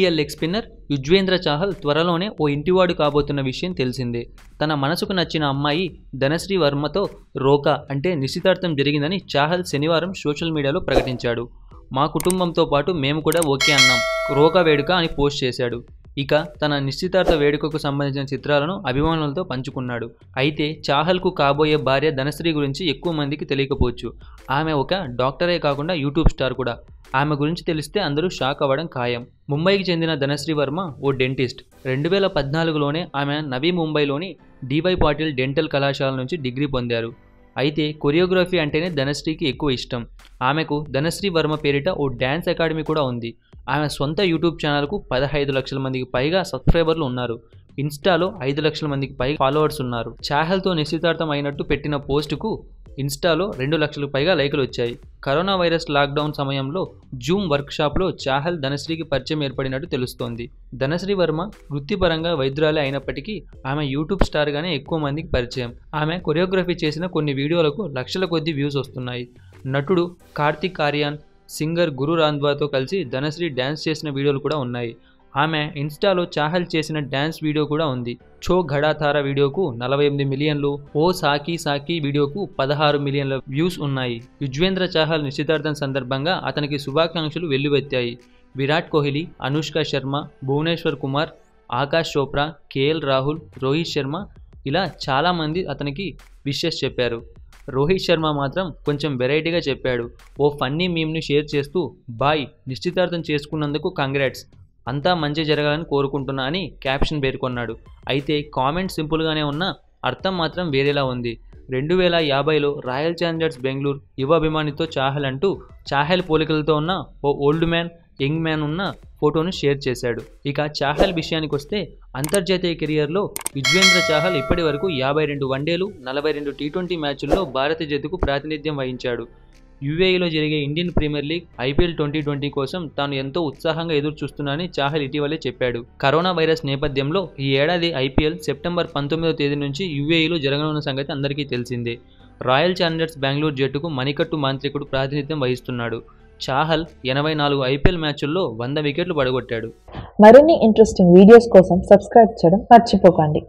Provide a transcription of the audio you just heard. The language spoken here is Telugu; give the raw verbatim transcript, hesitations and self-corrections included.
India leg spinner Yuzvendra Chahal త్వరలోనే ఓ ఇంటివాడు కాబోతున్న విషయం తెలిసిందే. తన మనసుకు నచ్చిన అమ్మాయి ధనశ్రీ వర్మతో రోకా అంటే నిశ్చితార్థం జరిగిందని చాహల్ శనివారం సోషల్ మీడియాలో ప్రకటించాడు. మా కుటుంబంతో పాటు మేము కూడా ఓకే అన్నాం, రోకా వేడుక అని పోస్ట్ చేశాడు. ఇక తన నిశ్చితార్థ వేడుకకు సంబంధించిన చిత్రాలను అభిమానులతో పంచుకున్నాడు. అయితే చాహల్కు కాబోయే భార్య ధనశ్రీ గురించి ఎక్కువ మందికి తెలియకపోవచ్చు. ఆమె ఒక డాక్టరే కాకుండా యూట్యూబ్ స్టార్ కూడా. ఆమె గురించి తెలిస్తే అందరూ షాక్ అవ్వడం ఖాయం. ముంబైకి చెందిన ధనశ్రీ వర్మ ఓ డెంటిస్ట్. రెండు వేల పద్నాలుగులోనే ఆమె నవీ ముంబైలోని డివై పాటిల్ డెంటల్ కళాశాల నుంచి డిగ్రీ పొందారు. అయితే కొరియోగ్రఫీ అంటేనే ధనశ్రీకి ఎక్కువ ఇష్టం. ఆమెకు ధనశ్రీ వర్మ పేరిట ఓ డ్యాన్స్ అకాడమీ కూడా ఉంది. ఆమె సొంత యూట్యూబ్ ఛానల్కు పదహైదు లక్షల మందికి పైగా సబ్స్క్రైబర్లు ఉన్నారు. ఇన్స్టాలో ఐదు లక్షల మందికి పైగా ఫాలోవర్స్ ఉన్నారు. చాహల్తో నిశ్చితార్థం అయినట్టు పెట్టిన పోస్టుకు ఇన్స్టాలో రెండు లక్షలకు పైగా లైకులు వచ్చాయి. కరోనా వైరస్ లాక్డౌన్ సమయంలో జూమ్ వర్క్షాప్లో చాహల్ ధనశ్రీకి పరిచయం ఏర్పడినట్టు తెలుస్తోంది. ధనశ్రీ వర్మ వృత్తిపరంగా వైద్యురాలే అయినప్పటికీ ఆమె యూట్యూబ్ స్టార్గానే ఎక్కువ మందికి పరిచయం. ఆమె కొరియోగ్రఫీ చేసిన కొన్ని వీడియోలకు లక్షల కొద్ది వ్యూస్ వస్తున్నాయి. నటుడు కార్తిక్ ఆర్యాన్, సింగర్ గురు రాంధ్వాతో కలిసి ధనశ్రీ డ్యాన్స్ చేసిన వీడియోలు కూడా ఉన్నాయి. ఆమె ఇన్స్టాలో చాహల్ చేసిన డ్యాన్స్ వీడియో కూడా ఉంది. చో ఘడాతార వీడియోకు నలభై ఎనిమిది మిలియన్లు, ఓ సాకి సాకి వీడియోకు పదహారు మిలియన్ల వ్యూస్ ఉన్నాయి. యుజ్వేంద్ర చాహల్ నిశ్చితార్థం సందర్భంగా అతనికి శుభాకాంక్షలు వెల్లువెత్తాయి. విరాట్ కోహ్లీ, అనుష్క శర్మ, భువనేశ్వర్ కుమార్, ఆకాష్ చోప్రా, కేఎల్ రాహుల్, రోహిత్ శర్మ ఇలా చాలామంది అతనికి విషెస్ చెప్పారు. రోహిత్ శర్మ మాత్రం కొంచెం వెరైటీగా చెప్పాడు. ఓ ఫన్నీ మీమ్ని షేర్ చేస్తూ బాయ్ నిశ్చితార్థం చేసుకున్నందుకు కంగ్రాట్స్, అంతా మంచి జరగాలని కోరుకుంటున్నా అని క్యాప్షన్ పేర్కొన్నాడు. అయితే కామెంట్ సింపుల్గానే ఉన్నా అర్థం మాత్రం వేరేలా ఉంది. రెండు వేల యాభైలో రాయల్ ఛాలెంజర్స్ బెంగళూరు యువ అభిమానితో చాహల్ అంటూ చాహల్ పోలికలతో ఉన్న ఓ ఓల్డ్ మ్యాన్, యంగ్ మ్యాన్ ఉన్న ఫోటోను షేర్ చేశాడు. ఇక చాహల్ విషయానికి వస్తే అంతర్జాతీయ కెరియర్లో యుజ్వేంద్ర చాహల్ ఇప్పటి వరకు యాభై రెండు వన్డేలు, నలభై రెండు టీ ట్వంటీ మ్యాచ్ల్లో భారత జట్టుకు ప్రాతినిధ్యం వహించాడు. యూఏఈలో జరిగే Indian premier league, IPL twenty twenty కోసం తాను ఎంతో ఉత్సాహంగా ఎదురు చూస్తున్నానని చాహల్ ఇటీవలే చెప్పాడు. కరోనా వైరస్ నేపథ్యంలో ఈ ఏడాది ఐపీఎల్ సెప్టెంబర్ పంతొమ్మిదవ తేదీ నుంచి యూఏఈలో జరగనున్న సంగతి అందరికీ తెలిసిందే. రాయల్ ఛాలెంజర్స్ బెంగళూరు జట్టుకు మణికట్టు మాంత్రికుడు ప్రాతినిధ్యం వహిస్తున్నాడు. చాహల్ ఎనభై నాలుగు ఐపీఎల్ మ్యాచ్ల్లో వంద వికెట్లు పడగొట్టాడు. మరిన్ని ఇంట్రెస్టింగ్ వీడియోస్ కోసం సబ్స్క్రైబ్ చేయడం మర్చిపోకండి.